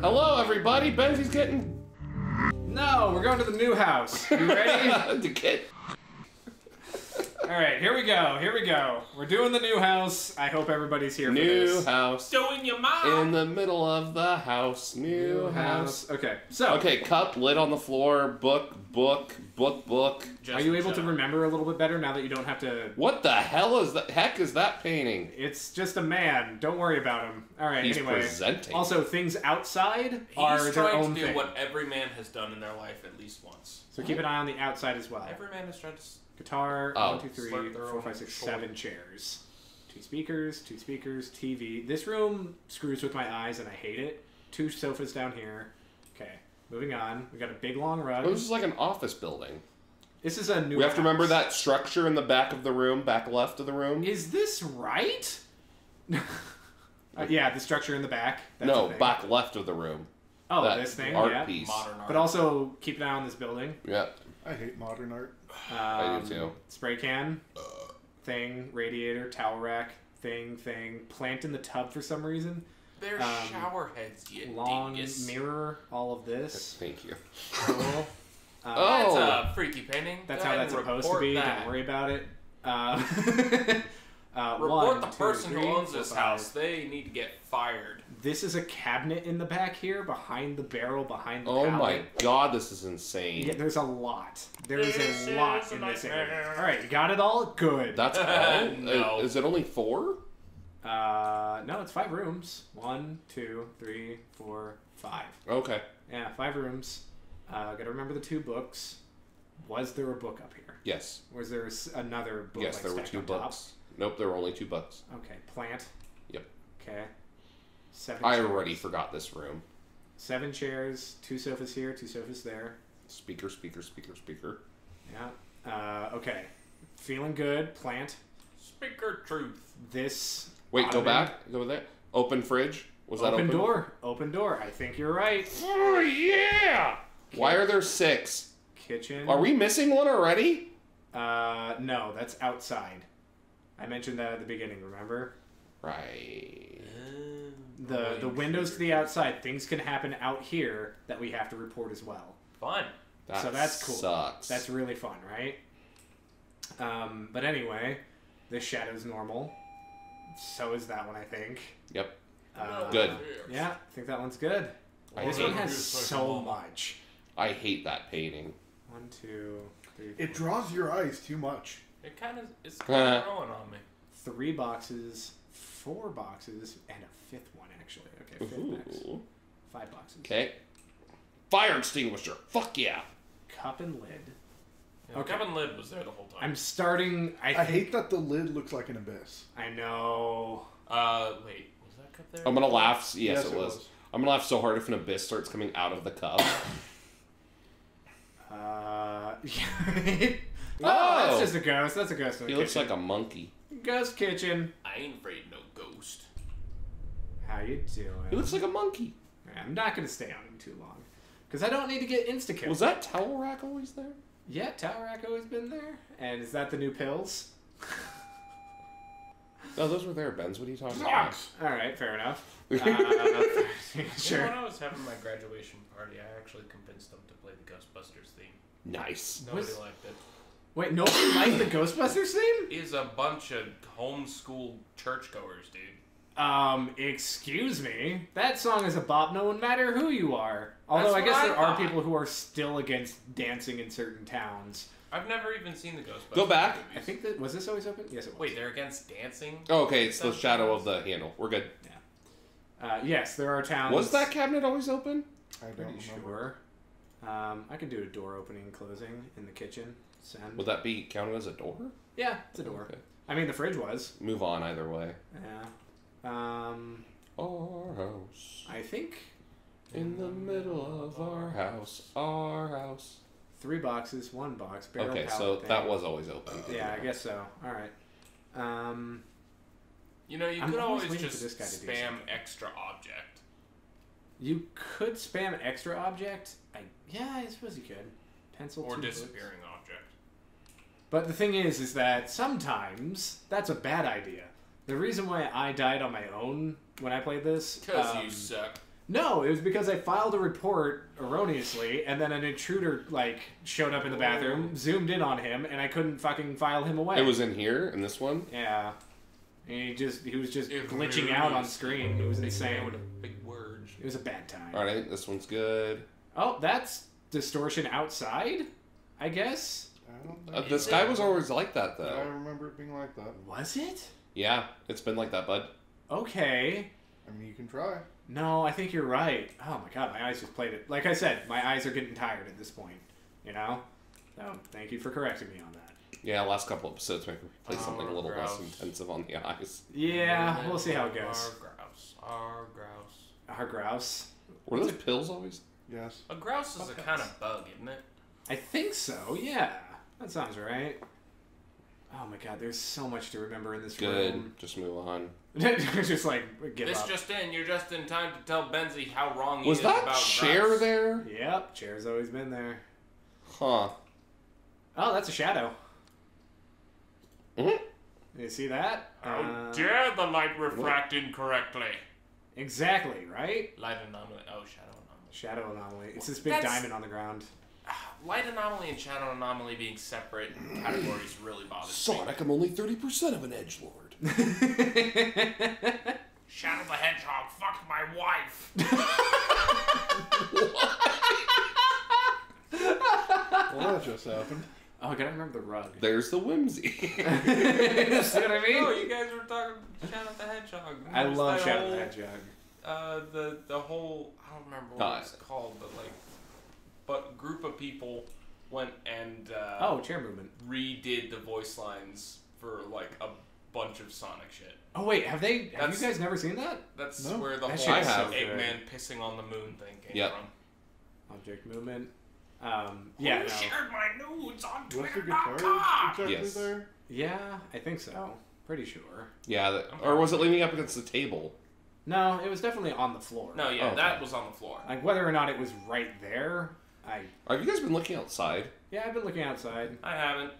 Hello, everybody. Benzie's getting... No, we're going to the new house. You ready? The kid. All right, here we go. Here we go. We're doing the new house. I hope everybody's here for this. New house. Doing your mom. In the middle of the house. New house. Okay. So. Okay. Cup, lid on the floor. Book. Just, are you able to remember a little bit better now that you don't have to... What the hell is that? Heck is that painting? It's just a man. Don't worry about him. All right, he's anyway. Presenting. Also, things outside are their own thing. He's trying to do what every man has done in their life at least once. So keep an eye on the outside as well. Every man has tried to... Guitar, 1, 2, 3, 4, 5, 6, 7 chairs. 2 speakers, TV. This room screws with my eyes and I hate it. 2 sofas down here. Okay. Moving on. We got a big long rug. Oh, this is like an office building. This is a new house. We have to remember that structure in the back of the room, back left of the room. Is this right? Yeah, the structure in the back. That's no, back left of the room. Oh, that this thing, art piece. Modern art. But also keep an eye on this building. Yeah. I hate modern art. I do too. Spray can, thing, radiator, towel rack, thing, plant in the tub for some reason. They're shower heads, you long dingus. Mirror, all of this. Thank you. Cool. Oh, that's a freaky painting. That's how that's supposed to be. That. Don't worry about it. Report the person who owns this house. They need to get fired. This is a cabinet in the back here, behind the barrel, behind the pallet. Oh my god, this is insane. Yeah, there's a lot. There is a lot in this area. All right, you got it all? Good. That's all? No. Is it only 4? No, it's 5 rooms. 1, 2, 3, 4, 5. Okay. Yeah, 5 rooms. Gotta remember the 2 books. Was there a book up here? Yes. Was there another book? Yes, like there were 2 books. Nope, there were only 2 books. Okay, plant. Yep. Okay. 7 chairs. I already forgot this room. 7 chairs, 2 sofas here, 2 sofas there. Speaker. Yeah. Okay. Feeling good. Plant. Speaker truth. This. Wait, go back. Go there. Open fridge. Was that open? Open door. Open door. I think you're right. Oh, yeah! Kitchen. Why are there 6? Kitchen. Are we missing one already? No, that's outside. I mentioned that at the beginning, remember? Right. The windows to the outside, things can happen out here that we have to report as well. Fun. That so that's cool. Sucks. That's really fun, right? But anyway, this shadow's normal. So is that one, I think. Yep. Good. Yeah, I think that one's good. This one has so much. I hate that painting. 1, 2, 3. 4. It draws your eyes too much. It kind of is growing on me. 3 boxes, 4 boxes, and a 5th one, actually. Okay, 5 boxes. Okay. Fire extinguisher. Fuck yeah. Cup and lid. Yeah, okay. Cup and lid was there the whole time. I'm starting... I hate that the lid looks like an abyss. I know. Wait. Was that cup there? I'm going to laugh. Yes, it was. I'm going to laugh so hard if an abyss starts coming out of the cup. Oh, that's just a ghost. That's a ghost. He looks like a monkey. Ghost kitchen. I ain't afraid of no ghost. How you doing? He looks like a monkey. Yeah, I'm not gonna stay on him too long, because I don't need to get insta-killed. Was that towel rack always there? Yeah, towel rack always been there. And is that the new pills? No, those were there, Benz. What are you talking about? All right, fair enough. Sure. You know, when I was having my graduation party, I actually convinced them to play the Ghostbusters theme. Nice. Nobody liked it. Wait, nobody liked the Ghostbusters theme? Is a bunch of homeschool churchgoers, dude. Excuse me. That song is a bop, no matter who you are. Although I guess there are people who are still against dancing in certain towns. I've never even seen the Ghostbusters. Go back. Movies. I think that was this always open? Yes, it was. Wait, they're against dancing? Oh, okay, it's the shadow of the handle. We're good. Yeah. Yes, there are towns. Was that cabinet always open? I don't remember. Sure. I could do a door opening and closing in the kitchen. Send. Would that be counted as a door? Yeah, it's a door. Okay. I mean, the fridge was. Move on either way. Yeah. Our house. I think. In the middle of our house. Our house. 3 boxes, 1 box. Barrel okay, so thing. That was always open. Yeah, I guess so. All right. You know, I'm could always just spam extra object. You could spam extra object? Yeah, I suppose you could. Pencil or disappearing books. Object. But the thing is that sometimes that's a bad idea. The reason why I died on my own when I played this, because you suck, No, it was because I filed a report erroneously, and then an intruder, like, showed up in the bathroom, zoomed in on him, and I couldn't fucking file him away. It was in here, in this one? Yeah. And he was just glitching out on screen. It was insane. Big words. It was a bad time. Alright, this one's good. Oh, that's distortion outside, I guess? I don't know. The sky was always like that, though. I remember it being like that. Was it? Yeah, it's been like that, bud. Okay. I mean, you can try. No, I think you're right. Oh my god, my eyes just played it. Like I said, my eyes are getting tired at this point. You know? So, thank you for correcting me on that. Yeah, last couple episodes maybe play something a little less intensive on the eyes. Yeah, we'll see how it goes. Our grouse. Were those pills always? Yes. A grouse is a kind of bug, isn't it? I think so, yeah. That sounds right. Oh my god, there's so much to remember in this room. Good, just move on. Just like, give up. This just in, you're just in time to tell Benzie how wrong he is about Grouse. Was that chair there? Yep, chair's always been there. Huh. Oh, that's a shadow. Mm-hmm. You see that? How dare the light refract incorrectly. Exactly, right? Light anomaly. Oh, shadow anomaly. Shadow anomaly. It's this big diamond on the ground. Light anomaly and shadow anomaly being separate categories really bothers me. Sonic, I'm only 30% of an edgelord. Shadow the Hedgehog fucked my wife. What? Well, that just happened. Oh, I gotta remember the rug. There's the whimsy. You know what I mean? No, you guys were talking Shadow the Hedgehog. I love Shadow the Hedgehog. The whole, I don't remember what it's called, but like, group of people went and chair movement redid the voice lines for like a bunch of Sonic shit. Oh wait, have you guys never seen that? That's where the whole Eggman pissing on the moon thing came from. Object movement. Who shared my nudes on Twitter.com? There? Yeah, I think so. Oh. Pretty sure. Yeah, or was it leaning up against the table? No, it was definitely on the floor. No, yeah, that was on the floor. Like whether or not it was right there. Have you guys been looking outside? Yeah, I've been looking outside. I haven't.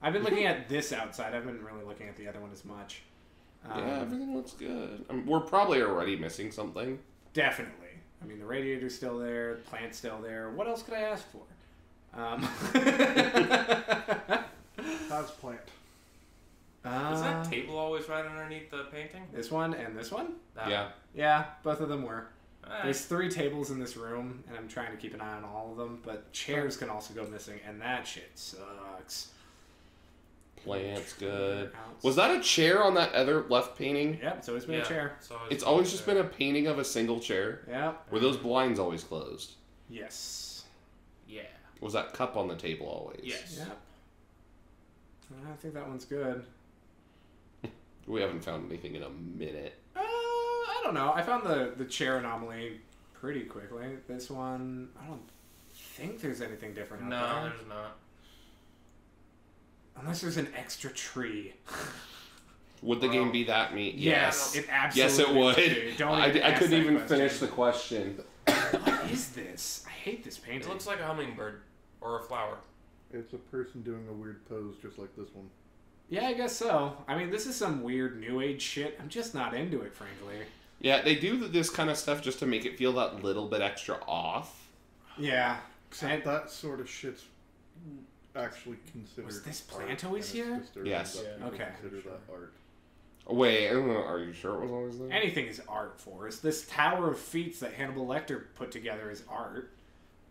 I've been looking at this outside. I haven't really looking at the other one as much. Yeah, everything looks good. I mean, we're probably already missing something. Definitely. I mean, the radiator's still there. The plant's still there. What else could I ask for? That's plant. Is that table always right underneath the painting? This one and this one? That one. Yeah, both of them were. There's 3 tables in this room, and I'm trying to keep an eye on all of them, but chairs can also go missing, and that shit sucks. Plant's good. Was that a chair on that other left painting? Yep, it's always been a chair. It's always just been a painting of a single chair? Yeah. Were those blinds always closed? Yes. Yeah. Was that cup on the table always? Yes. Yep. I think that one's good. We haven't found anything in a minute. I don't know. I found the chair anomaly pretty quickly. This one, I don't think there's anything different. No, there's not. Unless there's an extra tree. Would the game be that meat? Yes. It absolutely would. Yes, it would. I couldn't even finish the question. What is this? I hate this painting. It looks like a hummingbird or a flower. It's a person doing a weird pose just like this one. Yeah, I guess so. I mean, this is some weird new age shit. I'm just not into it, frankly. Yeah, they do this kind of stuff just to make it feel that little bit extra off. Yeah. Except that sort of shit's actually considered. Was this plant always here? Yes. Yeah, okay. Consider that art. Wait, I don't know. Are you sure it was always there? Anything is art for us. This tower of feats that Hannibal Lecter put together is art.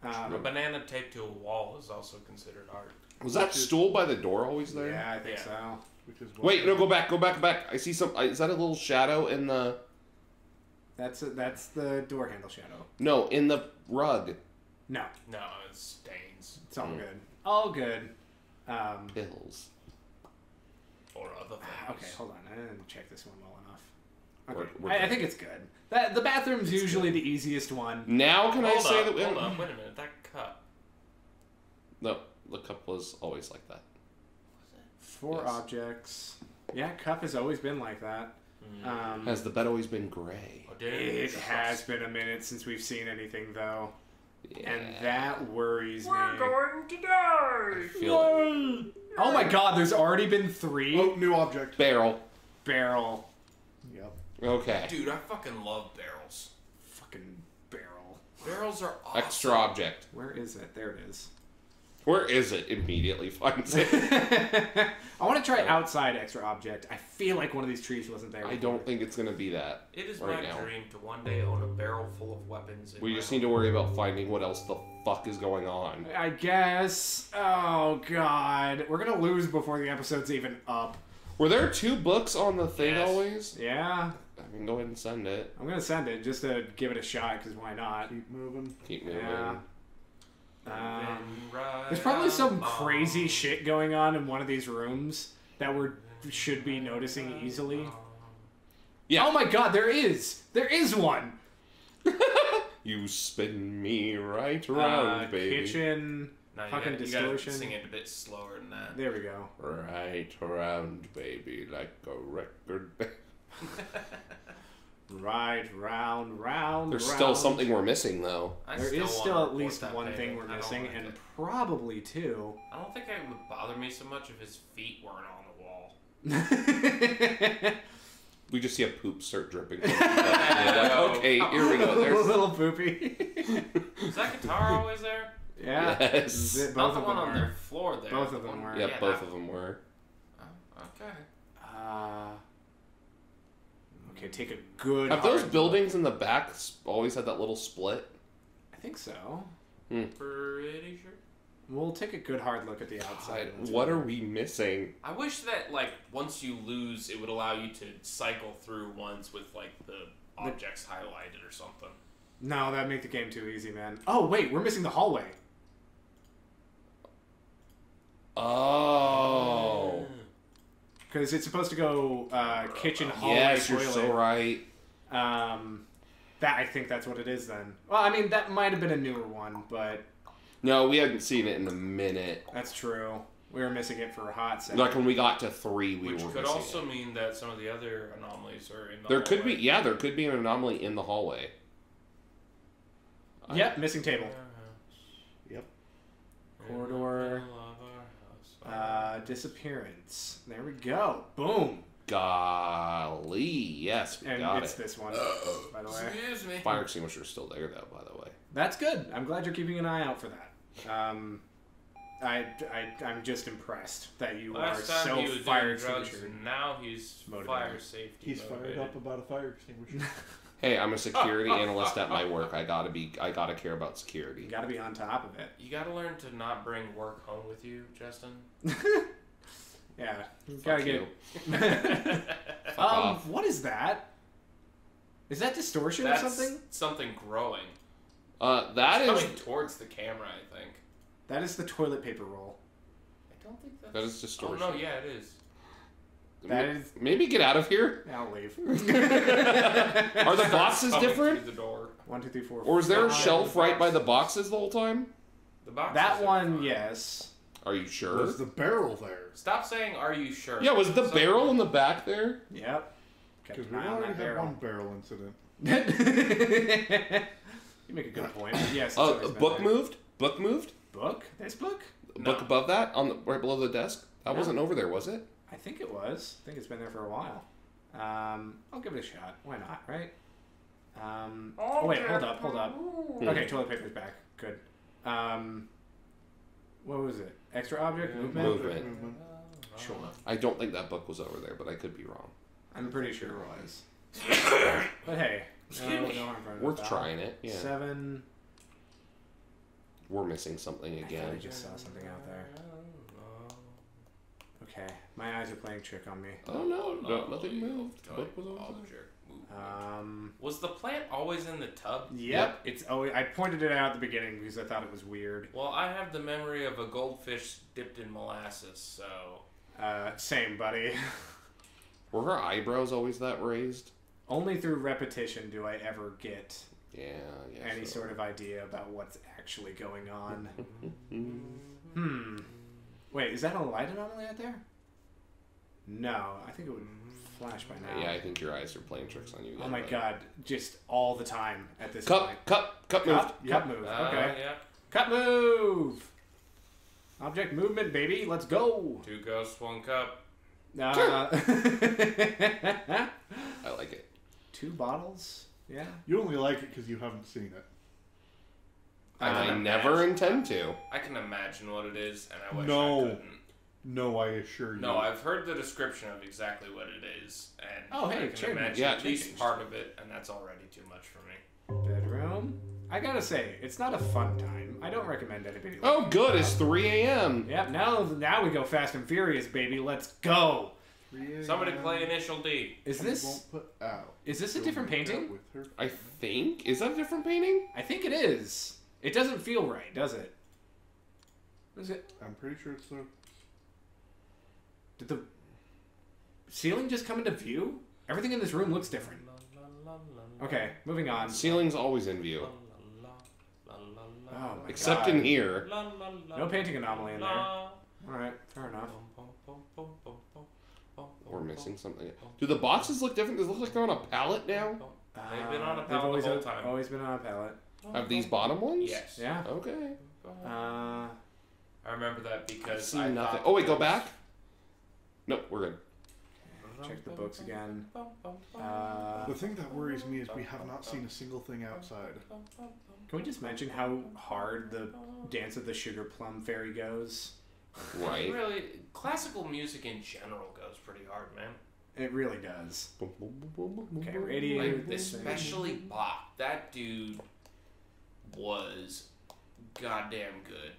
A banana taped to a wall is also considered art. Was that stool by the door always there? Yeah, I think so. Wait, no, go back. I see some. Is that a little shadow in the? That's the door handle shadow. No, in the rug. No, it's stains. It's all good. All good. Pills. Or other things. Okay, hold on. I didn't check this one well enough. Okay, I think it's good. The bathroom's usually the easiest one. Now can I say that? Hold on, wait a minute. That cup. No. The cup was always like that. Was it? 4 objects. Yeah, cup has always been like that. Has the bed always been gray? It has been a minute since we've seen anything, though. Yeah. And that worries me. We're going to die! Yay! Oh my god, there's already been 3. Oh, new object. Barrel. Yep. Okay. Dude, I fucking love barrels. Fucking Turtles are awesome. Extra object. Where is it? There it is. Where is it? Immediately finds it. I want to try outside extra object. I feel like one of these trees wasn't there. I don't think it's going to be that. It is right my now. Dream to one day own a barrel full of weapons. We just need to worry about finding what else the fuck is going on. I guess. Oh, God. We're going to lose before the episode's even up. Were there two books on the thing always? Yeah. I mean, go ahead and send it. I'm going to send it just to give it a shot, because why not? Keep moving. Keep moving. Yeah. There's probably some crazy shit going on in one of these rooms that we should be noticing easily. Yeah. Oh my god, there is! There is one! You spin me right around, baby. Kitchen, no, fucking distortion. You gotta sing it a bit slower than that. There we go. Right around, baby, like a record. Right, round, round, There's round. Still something we're missing, though. There is still at least one thing we're missing, and probably two. I don't think it would bother me so much if his feet weren't on the wall. We just see a poop start dripping. Okay, here we go. There's a little poopy. Is that guitar always there? Yeah. Yes. Both Not the one on the floor there. Both of them were. Yeah, both of them were. Okay. Okay, take a good. Have those buildings in the back always had that little split? I think so. Pretty sure. We'll take a good hard look at the outside. What are we missing? I wish that like once you lose, it would allow you to cycle through ones with like the objects highlighted or something. No, that'd make the game too easy, man. Oh wait, we're missing the hallway. Oh. Because it's supposed to go kitchen, hallway, yes, toilet. Yes, you're so right. I think that's what it is then. Well, I mean, that might have been a newer one, but... No, we hadn't seen it in a minute. That's true. We were missing it for a hot second. Like when we got to 3, we were missing it. Which could also mean that some of the other anomalies are in the hallway. There could be, yeah, there could be an anomaly in the hallway. Yep, missing table. Yep. Corridor... disappearance. There we go. Boom. Golly. Yes, we got it. And it's this one, by the way. Excuse me. Fire extinguisher's still there, though, by the way. That's good. I'm glad you're keeping an eye out for that. I'm just impressed that you are so fire extinguisher. Now he's motivated. Fire safety. He's motivated. Fired up about a fire extinguisher. Hey, I'm a security analyst at my work. I gotta care about security. You gotta be on top of it. You gotta learn to not bring work home with you, Justin. Yeah, gotta get it. What is that? Is that distortion or something? Something growing. It's coming towards the camera, I think. That is the toilet paper roll. I don't think that's... That is distortion. Oh no, yeah, it is. That is... Maybe get out of here. I'll leave. Are the boxes different? The door. 1, 2, 3, 4, 5. Or is there a shelf right by the boxes the whole time? The boxes. That one, yes. Are you sure? Was the barrel there? Stop saying, "Are you sure?" Yeah, was the barrel in the back there? Yep. Because we already had one barrel incident. You make a good point. Yes. Book moved. Book moved. Book. This book. Book above that, on the right below the desk. That wasn't over there, was it? I think it was. I think it's been there for a while. I'll give it a shot. Why not, right? Oh, wait, hold up. Okay, toilet paper's back. Good. What was it? Extra object? Movement. Sure. I don't think that book was over there, but I could be wrong. I'm pretty sure it was. But hey. Worth trying it. Yeah. 7. We're missing something again. I just saw something out there. Okay, my eyes are playing a trick on me. Oh no, nothing moved. What was was the plant always in the tub? Yep. It's always. I pointed it out at the beginning because I thought it was weird. Well, I have the memory of a goldfish dipped in molasses, so. Same, buddy. Were her eyebrows always that raised? Only through repetition do I ever get. Yeah. Any sort of idea about what's actually going on. Wait, is that a light anomaly out there? No, I think it would flash by now. Yeah, I think your eyes are playing tricks on you. Again, oh my god, just all the time at this point. Cup moved. Okay. Yeah. Cup move! Object movement, baby, let's go! 2 ghosts, 1 cup. I like it. 2 bottles? Yeah. You only like it because you haven't seen it. I never intend to. I can imagine what it is, and I wish I couldn't. No, I assure you. No, I've heard the description of exactly what it is, and I can imagine at least part of it, and that's already too much for me. Bedroom? I gotta say, it's not a fun time. I don't recommend anybody. Oh, good, it's 3 a.m. Yep, now we go Fast and Furious, baby. Let's go. Somebody play Initial D. Is this a different painting? I think. Is that a different painting? I think it is. It doesn't feel right, does it? Is it? I'm pretty sure it's the... Did the ceiling just come into view? Everything in this room looks different. Okay, moving on. Ceiling's always in view. Oh my Except God. In here. No painting anomaly in there. All right, fair enough. We're missing something. Do the boxes look different? Does it look like they're on a pallet now? They've been on a pallet the whole time. Always been on a pallet. Have these bottom ones? Yes. Yeah. Okay. I remember that because I've seen nothing. Oh wait, go back. Nope, we're good. Check the books again. The thing that worries me is we have not seen a single thing outside. Can we just mention how hard the Dance of the Sugar Plum Fairy goes? Right. Really, classical music in general goes pretty hard, man. It really does. Okay, Radiator. Like, especially Bach. That dude was goddamn good.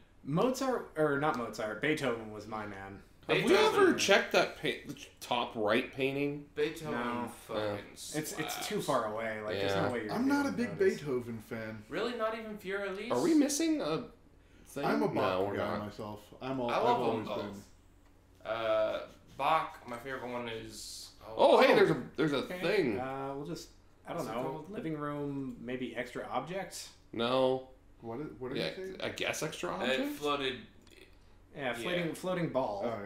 Beethoven was my man. Have we ever checked that top right painting? Beethoven fucking slaps. It's too far away. Like there's no way you're I'm not a big Beethoven fan. Really, not even Fur Elise? Are we missing a thing? I'm a Bach guy myself. I love always been. Bach. My favorite one is. Hey, there's a thing. We'll just I don't know. Living room, maybe extra objects. No. What are you saying? I guess extra objects. It floated. Yeah, floating ball. Oh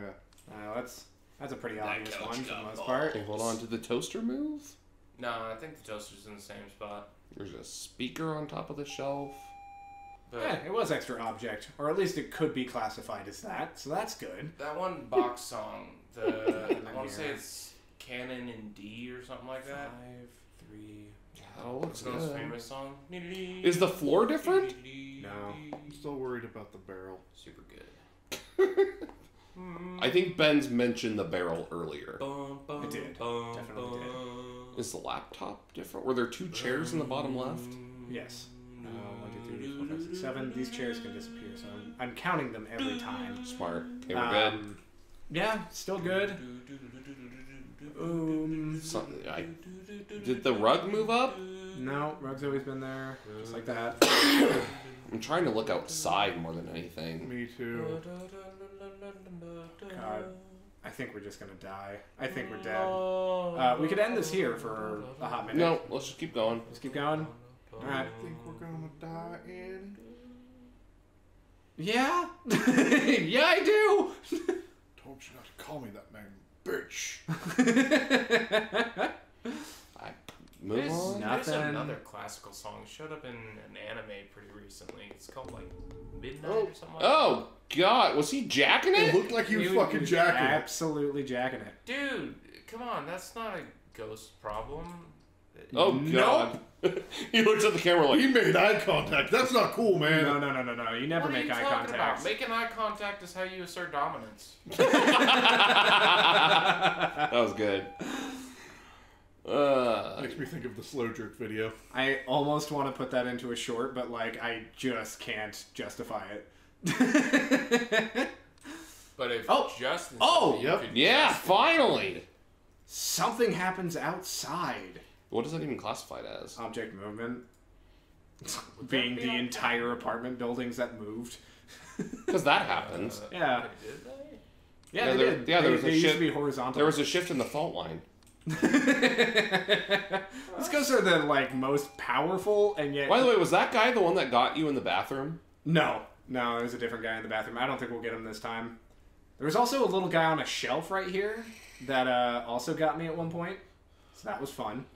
yeah, that's a pretty obvious one for the most part. Okay, hold on. Did the toaster move? No, I think the toaster's in the same spot. There's a speaker on top of the shelf. But yeah, it was extra object, or at least it could be classified as that. So that's good. That one Bach song, I want to say it's Canon in D or something like that. 5, 3. Oh, it's the most famous song. Is the floor different? No, I'm still worried about the barrel. Super good. I think Ben's mentioned the barrel earlier. It did. Definitely did. Is the laptop different? Were there two chairs in the bottom left? Yes. 1, 2, 3, 4, 5, 6, 7. These chairs can disappear, so I'm counting them every time. Smart. Okay, we're good. Yeah, still good. Did the rug move up? No, rug's always been there. Just like that. I'm trying to look outside more than anything. Me too. God, I think we're just gonna die. I think we're dead. We could end this here for a hot minute. No, let's just keep going. Let's keep going? Alright. I think we're gonna die in... Yeah? Yeah, I do! Told you not to call me that name, bitch. There's another classical song showed up in an anime pretty recently. It's called like Midnight or something like that. God, was he jacking it? It looked like he was fucking jacking it. Absolutely jacking it. Dude, come on, that's not a ghost problem. God. He looks at the camera like... He made eye contact. That's not cool, man. No. You never make eye contact. About? Making eye contact is how you assert dominance. That was good. Makes me think of the slow jerk video. I almost want to put that into a short, but like I just can't justify it. But if Justin... Finally! Something happens outside. What is that even classified as? Object movement. Being the entire apartment buildings that moved. Because that happens. Yeah. Yeah, they did. Yeah, there was a shift. Used to be horizontal. There was a shift in the fault line. These ghosts are the most powerful, and yet. By the way, was that guy the one that got you in the bathroom? No, there was a different guy in the bathroom. I don't think we'll get him this time. There was also a little guy on a shelf right here that also got me at one point, so that was fun.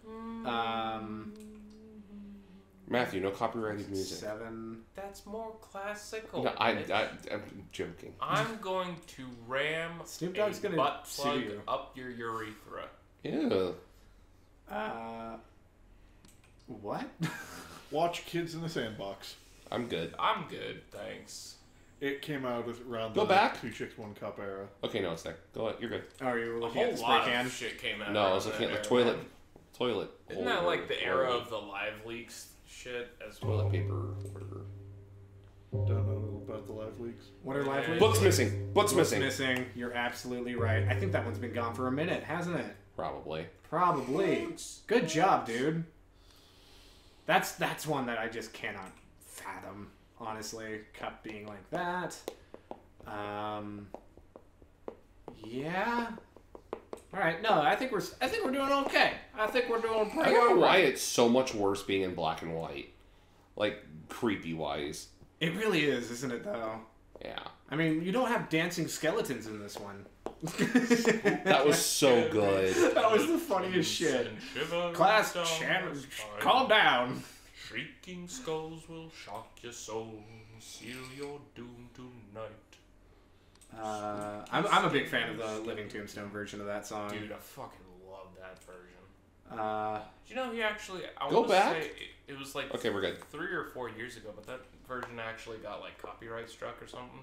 Matthew, no copyrighted music. 7. That's more classical. No, I'm joking. I'm going to ram Snoop Dogg's gonna butt plug you up your urethra. Ew. What? Watch Kids in the Sandbox. I'm good. I'm good, thanks. It came out around the 2-6-1 cup era. Okay, no, it's not. Go ahead, you're good. Oh, you were looking at the spray can? Shit came out. No, I was looking at the toilet. Isn't that like the era of the live leaks shit as well? Toilet paper, whatever. Don't know about the live leaks. What are live leaks? Books missing. You're absolutely right. I think that one's been gone for a minute, hasn't it? Probably. Good job, dude. That's one that I just cannot fathom, honestly. Cup being like that. Yeah. All right. No, I think we're doing okay. I think we're doing pretty well. I don't know why it's so much worse being in black and white, like creepy wise. It really is, isn't it, though? Yeah. I mean, you don't have dancing skeletons in this one. That was so good. That was the funniest shit. Class, calm down. Shrieking skulls will shock your soul, seal your doom tonight. I'm a big fan of the Living Tombstone version of that song. Dude, I fucking love that version. You know, he actually... It was like okay, we're good. 3 or 4 years ago, but that version actually got like copyright struck or something.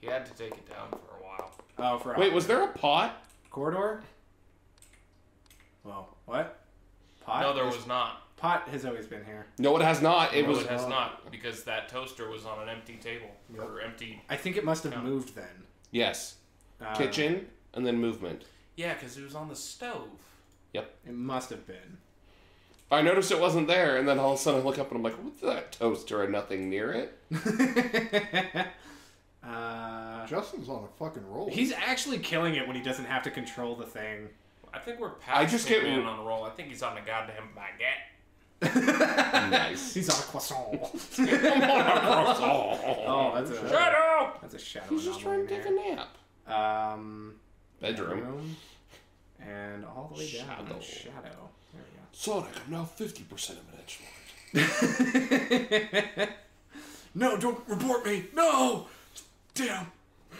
He had to take it down for a while. Oh, for wait, was there a pot corridor? Well, what? Pot? No, there was not. Pot has always been here. No, it has not. It no, was. It has not because that toaster was on an empty table or empty. I think it must have moved then. Yes, kitchen and then movement. Yeah, because it was on the stove. Yep, it must have been. I noticed it wasn't there, and then all of a sudden I look up and I'm like, what's that toaster and nothing near it? Justin's on a fucking roll. He's actually killing it when he doesn't have to control the thing. I think we're past him on a roll. I think he's on a goddamn baguette. Nice. He's on a croissant. I'm on a croissant. Oh, that's a... Shut up! That's a shadow. He's just trying to take a nap. Bedroom. And all the way down. Shadow. There we go. Sonic, I'm now 50% of an edgelord. No, don't report me. No! Damn.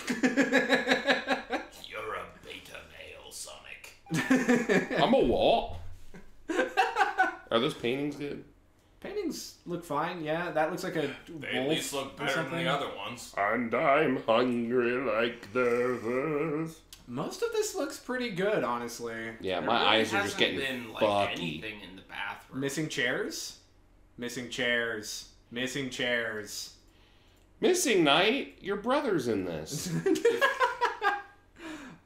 You're a beta male, Sonic. I'm a what? Are those paintings good? Paintings look fine, yeah. That looks like a They at least look better than the other ones. And I'm hungry like the earth. Most of this looks pretty good, honestly. Yeah, my eyes are just getting been, like, anything in the bathroom. Missing chairs. Missing Knight, your brother's in this.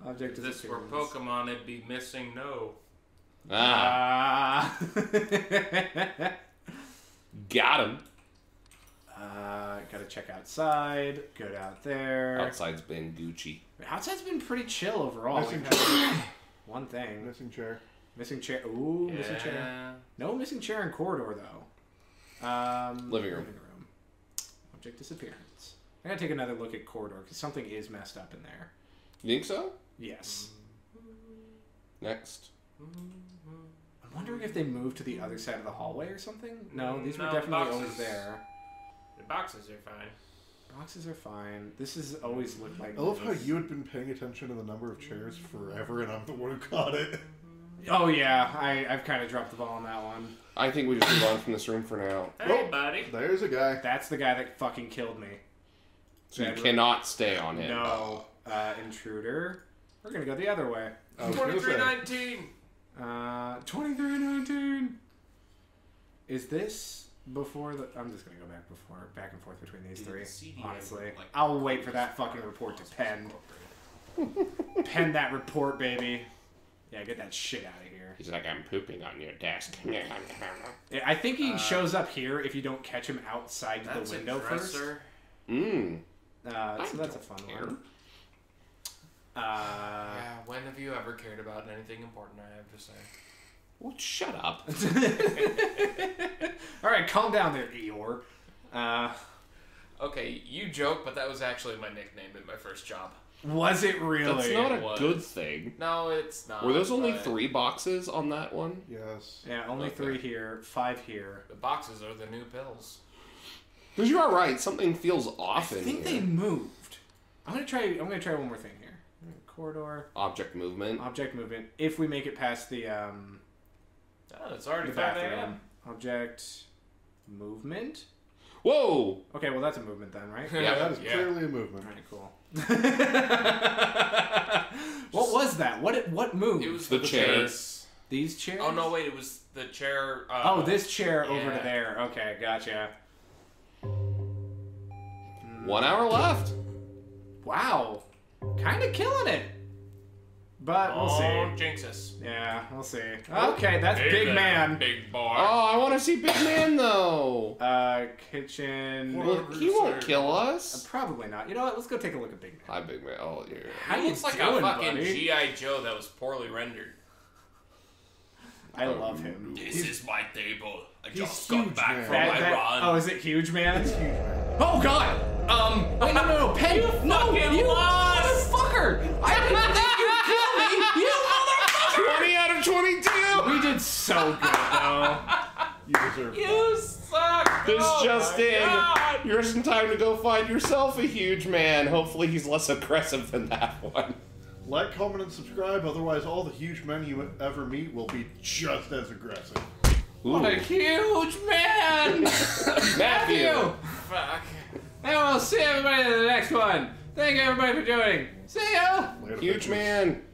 Object of this were Pokemon, it'd be missing no. Ah. Got him. Gotta check outside. Good out there. Outside's been Gucci. Outside's been pretty chill overall. One thing. Missing chair. Ooh, yeah. Missing chair. No missing chair in corridor though. Living room. Object disappearance. I gotta take another look at corridor because something is messed up in there. You think so? Yes. Next. I'm wondering if they moved to the other side of the hallway or something. No, these were definitely always there. The boxes are fine. Boxes are fine. This has always looked like... I love how you had been paying attention to the number of chairs forever, and I'm the one who caught it. Oh, yeah. I've kind of dropped the ball on that one. I think we just move on from this room for now. Hey, buddy. There's a guy. That's the guy that fucking killed me. So you cannot stay on him. No. Intruder. We're going to go the other way. 2319! 2319! Is this... Before the... I'm just going to go back and forth between these three, honestly. I'll wait for that fucking report to pen. Pen that report, baby. Yeah, get that shit out of here. He's like, I'm pooping on your desk. Yeah, I think he shows up here if you don't catch him outside the window first. So that's a fun one. Yeah, when have you ever cared about anything important, I have to say? Well, shut up. All right, calm down there, Eeyore. Okay, you joke, but that was actually my nickname at my first job. Was it really? That's not a good thing. No, it's not. Were those only 3 boxes on that one? Yes. Yeah, only 3 here, 5 here. The boxes are the new pills. Because you are right, something feels off in here. I think they moved. I'm gonna try one more thing here. Corridor. Object movement. If we make it past the it's already 5 a.m. Object movement. Whoa! Okay, well that's a movement then, right? Yeah, that is clearly a movement. Pretty cool. What was that? What moved? It was the chairs. These chairs? Oh no, wait! It was the chair. Oh, this chair over to there. Okay, gotcha. 1 hour left. Wow, kind of killing it. But we'll see. Oh, jinx us. Yeah, we'll see. Okay, that's Big Man. Big bar. Oh, I want to see Big Man, though. Kitchen. Well, he won't kill us. Probably not. You know what? Let's go take a look at Big Man. Hi, Big Man. Oh, yeah. How you looks doing, like a fucking G.I. Joe that was poorly rendered. I love him. This is my table. I just got back from my run. Oh, is it Huge Man? It's Huge Man. Oh, God. Wait, no. Penny. You fucking lost. Motherfucker. I didn't think you killed me. You motherfucker. 20 out of 22. We did so good, though. You suck. This just in. You're in time to go find yourself a Huge Man. Hopefully he's less aggressive than that one. Like, comment, and subscribe. Otherwise, all the huge men you ever meet will be just as aggressive. Ooh. What a huge man! Matthew! Fuck. And we'll see everybody in the next one. Thank you, everybody, for joining. See ya! Later, huge man.